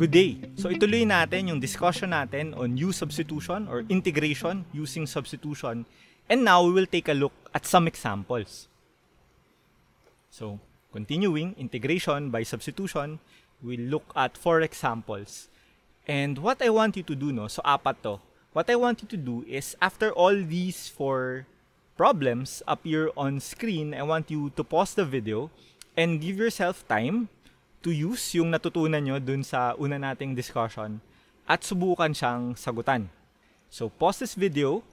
Good day! So ituloy natin yung discussion natin on use substitution or integration using substitution. And now we will take a look at some examples. So continuing integration by substitution, we'll look at 4 examples. And what I want you to do, so 4 to. What I want you to do is after all these 4 problems appear on screen, I want you to pause the video and give yourself time to use yung natutunan nyo dun sa una nating discussion at subukan siyang sagutan. So pause this video,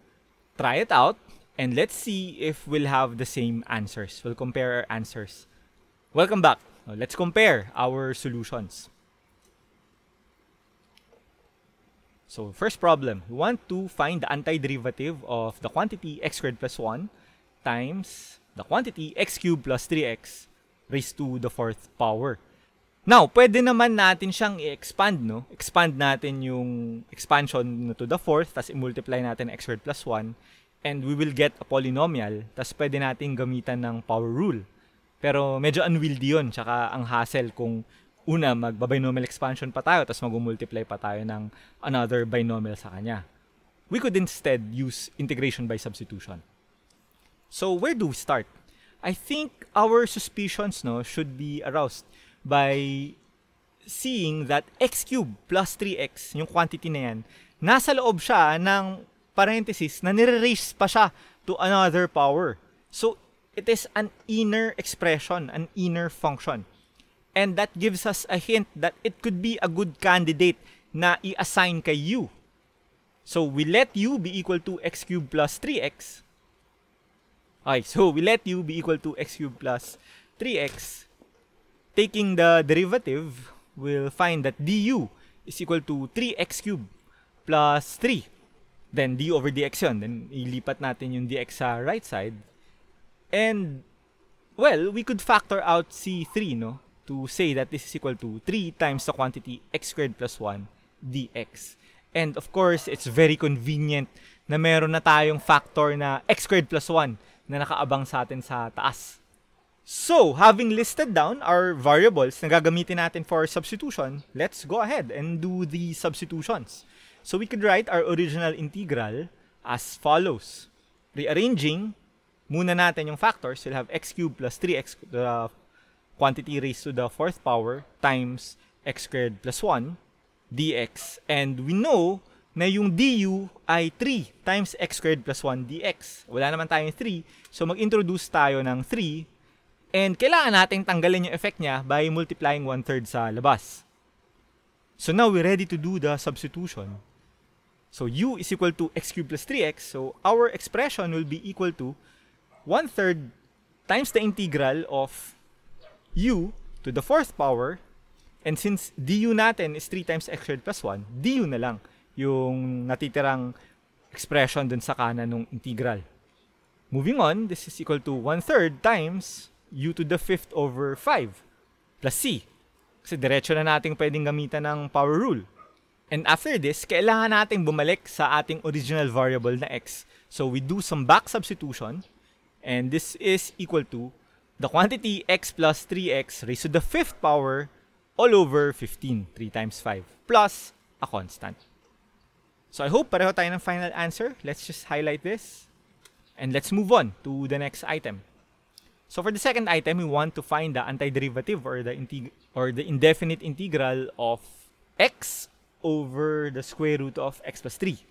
try it out, and let's see if we'll have the same answers. We'll compare our answers. Welcome back. Let's compare our solutions. So first problem, we want to find the antiderivative of the quantity x squared plus 1 times the quantity x cubed plus 3x raised to the 4th power. Now, pwede naman natin siyang i-expand, Expand natin yung expansion to the 4th, tapos i-multiply natin x squared plus 1, and we will get a polynomial, tapos pwede natin gamitan ng power rule. Pero medyo unwieldy yun, tsaka ang hassle kung una, magbabinomial expansion pa tayo, tapos mag-multiply pa tayo ng another binomial sa kanya. We could instead use integration by substitution. So, where do we start? I think our suspicions, should be aroused by seeing that x cubed plus 3x, yung quantity na yan, nasa loob siya ng parenthesis na nire-raise pa siya to another power. So, it is an inner expression, an inner function. And that gives us a hint that it could be a good candidate na i-assign kay u. So, we let u be equal to x cubed plus 3x. Okay, so we let u be equal to x cubed plus 3x. Taking the derivative, we'll find that du is equal to 3x cubed plus 3. Then d over dx yun. Then ilipat natin yung dx sa right side. And, well, we could factor out c3, to say that this is equal to 3 times the quantity x squared plus 1 dx. And, of course, it's very convenient na meron na tayong factor na x squared plus 1 na nakaabang sa atin sa taas. So, having listed down our variables na gagamitin natin for substitution, let's go ahead and do the substitutions. So, we could write our original integral as follows. Rearranging, muna natin yung factors. We'll have x cubed plus 3x, the quantity raised to the 4th power, times x squared plus 1 dx. And we know na yung du ay 3 times x squared plus 1 dx. Wala naman tayong 3, so mag-introduce tayo ng 3. And kailangan natin tanggalin yung effect niya by multiplying 1/3 sa labas. So now we're ready to do the substitution. So u is equal to x cubed plus 3x. So our expression will be equal to 1/3 times the integral of u to the 4th power. And since du natin is 3 times x squared plus 1, du na lang yung natitirang expression dun sa kanan ng integral. Moving on, this is equal to 1/3 times u to the 5th over 5 plus c. Kasi diretso na natin pwedeng gamitan ng power rule. And after this, kailangan natin bumalik sa ating original variable na x. So we do some back substitution. And this is equal to the quantity x plus 3x raised to the 5th power all over 15, 3 times 5, plus a constant. So I hope pareho tayo ng final answer. Let's just highlight this. And let's move on to the next item. So for the second item, we want to find the antiderivative or the indefinite integral of x over the square root of x plus 3.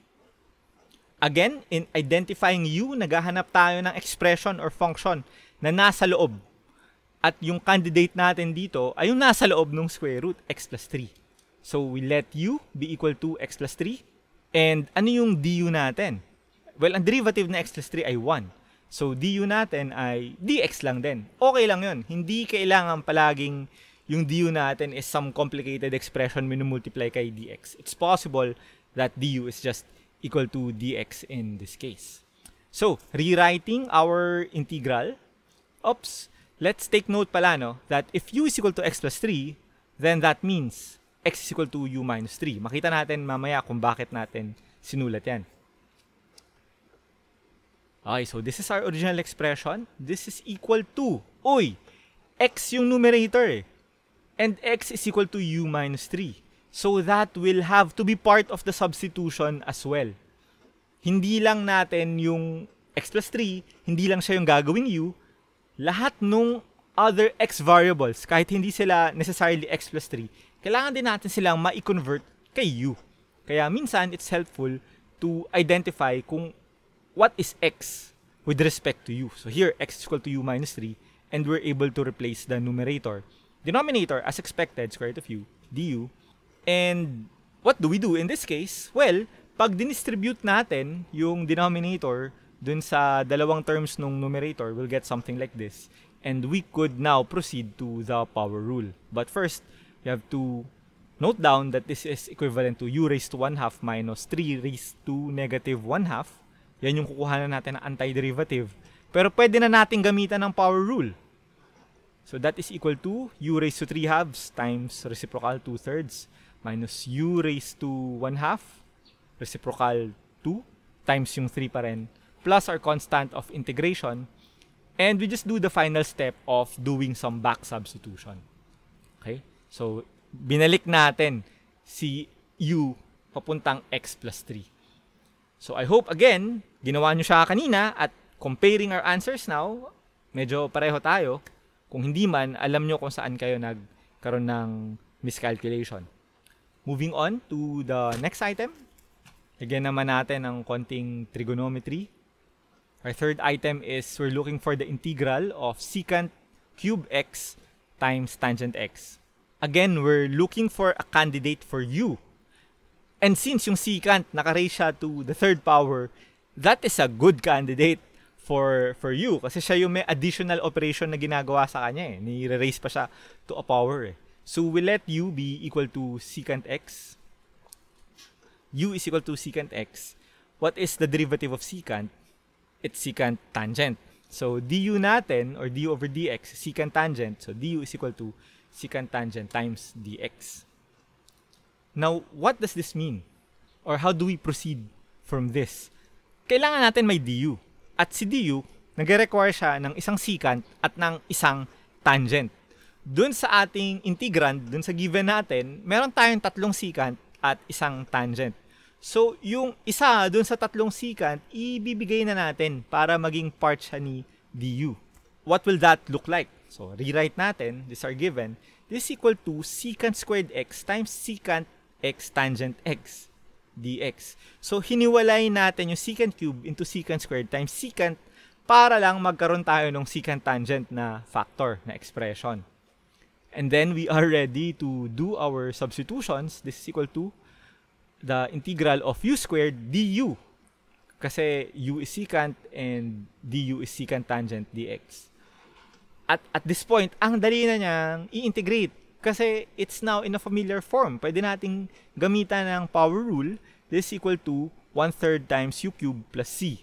Again, in identifying u, naghahanap tayo ng expression or function na nasa loob. At yung candidate natin dito ay yung nasa loob ng square root x plus 3. So we let u be equal to x plus 3. And ano yung du natin? Well, ang derivative na x plus 3 ay 1. So, du natin ay dx lang din. Okay lang yun. Hindi kailangan palaging yung du natin is some complicated expression minumultiply kay dx. It's possible that du is just equal to dx in this case. So, rewriting our integral. Oops. Let's take note pala, that if u is equal to x plus 3, then that means x is equal to u minus 3. Makita natin mamaya kung bakit natin sinulat yan. Okay, so this is our original expression. This is equal to, x yung numerator. And x is equal to u minus 3. So that will have to be part of the substitution as well. Hindi lang natin yung x plus 3, hindi lang siya yung gagawing u. Lahat nung other x variables, kahit hindi sila necessarily x plus 3, kailangan din natin silang ma-convert kay u. Kaya minsan, it's helpful to identify kung what is x with respect to u. So here, x is equal to u minus 3, and we're able to replace the numerator. Denominator, as expected, square root of u, du. And what do we do in this case? Well, pag dinistribute natin yung denominator dun sa dalawang terms ng numerator, we'll get something like this. And we could now proceed to the power rule. But first, you have to note down that this is equivalent to u raised to 1/2 minus 3 raised to negative 1/2. Yan yung kukuhanan natin ng antiderivative. Pero pwede na natin gamitan ng power rule. So that is equal to u raised to 3/2 times reciprocal 2/3 minus u raised to 1/2 reciprocal 2 times yung 3 pa rin plus our constant of integration. And we just do the final step of doing some back substitution. Okay? So binalik natin si u papuntang x plus 3. So I hope again, ginawa nyo siya kanina at comparing our answers now, medyo pareho tayo. Kung hindi man, alam nyo kung saan kayo nagkaroon ng miscalculation. Moving on to the next item. Lagyan naman natin ng konting trigonometry. Our third item is we're looking for the integral of secant cube x times tangent x. Again, we're looking for a candidate for u. And since yung secant naka-raise siya to the third power, that is a good candidate for u kasi siya yung may additional operation na ginagawa sa kanya eh. Nire-raise pa siya to a power eh. So we let u be equal to secant x. U is equal to secant x. What is the derivative of secant? It's secant tangent. So du natin or du over dx is secant tangent. So du is equal to secant tangent times dx. Now, what does this mean? Or how do we proceed from this? Kailangan natin may du. At si du, nag-require siya ng isang secant at ng isang tangent. Doon sa ating integrand, doon sa given natin, meron tayong tatlong secant at isang tangent. So, yung isa doon sa tatlong secant, ibibigay na natin para maging part siya ni du. What will that look like? So, rewrite natin, these are given. This is equal to secant squared x times secant x tangent x. Dx. So, hiniwalay natin yung secant cube into secant squared times secant para lang magkaroon tayo ng secant tangent na factor, na expression. And then, we are ready to do our substitutions. This is equal to the integral of u squared du. Kasi u is secant and du is secant tangent dx. At this point, ang dali na niyang i-integrate. Kasi it's now in a familiar form. Pwede nating gamitan ng power rule. This is equal to 1/3 times u cube plus c.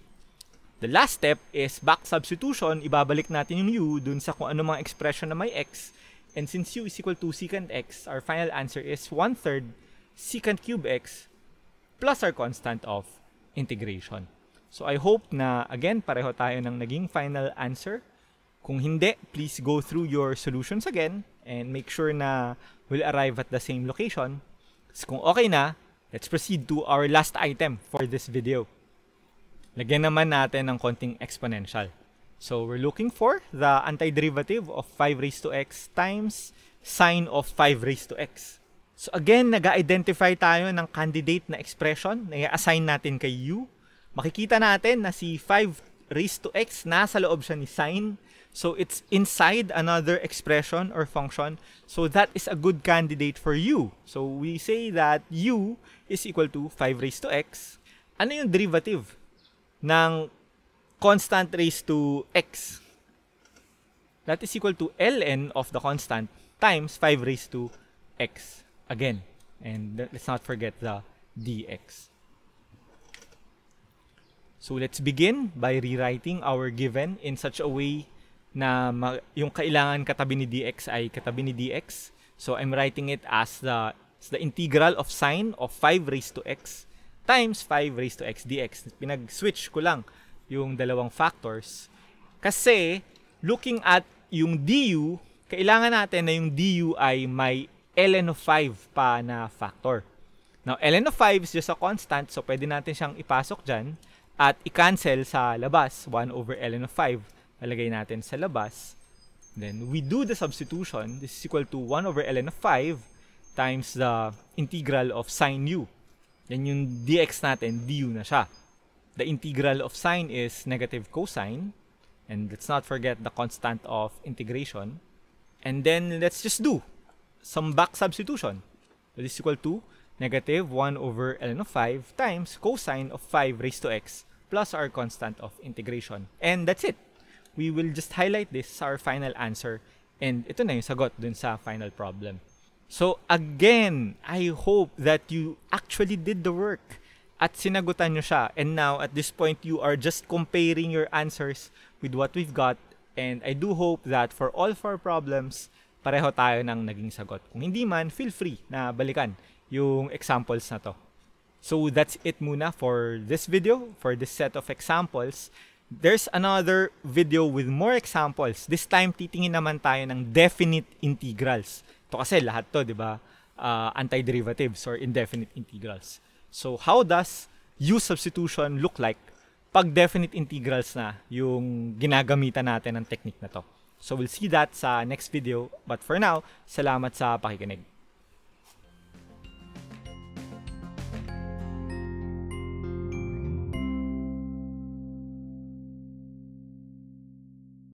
The last step is back substitution. Ibabalik natin yung u dun sa kung ano mga expression na may x. And since u is equal to secant x, our final answer is 1/3 secant cube x plus our constant of integration. So I hope na, again, pareho tayo ng naging final answer. Kung hindi, please go through your solutions again. And make sure na we'll arrive at the same location. So kung okay na, let's proceed to our last item for this video. Lagyan naman natin ng konting exponential. So we're looking for the antiderivative of 5 raised to x times sine of 5 raised to x. So again, nag-identify tayo ng candidate na expression na i-assign natin kay u. Makikita natin na si 5 raised to x nasa loob siya ni sine. So it's inside another expression or function. So that is a good candidate for u. So we say that u is equal to 5 raised to x. Ano yung derivative ng constant raised to x? That is equal to ln of the constant times 5 raised to x again. And let's not forget the dx. So let's begin by rewriting our given in such a way na yung kailangan katabi ni dx ay katabi ni dx. So I'm writing it as the integral of sine of 5 raised to x times 5 raised to x dx. Pinag-switch ko lang yung dalawang factors. Kasi looking at yung du, kailangan natin na yung DUI may ln of 5 pa na factor. Now, ln of 5 is just a constant, so pwede natin siyang ipasok dyan at i-cancel sa labas, 1 over ln of 5. Nalagay natin sa labas. Then, we do the substitution. This is equal to 1 over ln of 5 times the integral of sine u. Yan yung dx natin, du na siya. The integral of sine is negative cosine. And let's not forget the constant of integration. And then, let's just do some back substitution. So this is equal to negative 1 over ln of 5 times cosine of 5 raised to x plus our constant of integration. And that's it. We will just highlight this as our final answer. And ito na yung sagot dun sa final problem. So again, I hope that you actually did the work at sinagutan nyo siya. And now, at this point, you are just comparing your answers with what we've got. And I do hope that for all four problems, pareho tayo ng naging sagot. Kung hindi man, feel free na balikan yung examples na to. So that's it muna for this video, for this set of examples. There's another video with more examples. This time, titingin naman tayo ng definite integrals. Ito kasi lahat to, di ba? Antiderivatives or indefinite integrals. So how does u substitution look like pag definite integrals na yung ginagamitan natin ng technique na to? So we'll see that sa next video. But for now, salamat sa pakikinig.